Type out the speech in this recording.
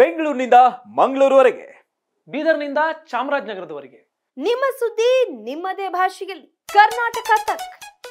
ಬೆಂಗಳೂರಿನಿಂದ ಮಂಗಳೂರುವರೆಗೆ, ಬೀದರ್ನಿಂದ ಚಾಮರಾಜನಗರದವರೆಗೆ ನಿಮ್ಮ ಸುದ್ದಿ ನಿಮ್ಮದೇ ಭಾಷೆಯಲ್ಲಿ ಕರ್ನಾಟಕ ತಕ್.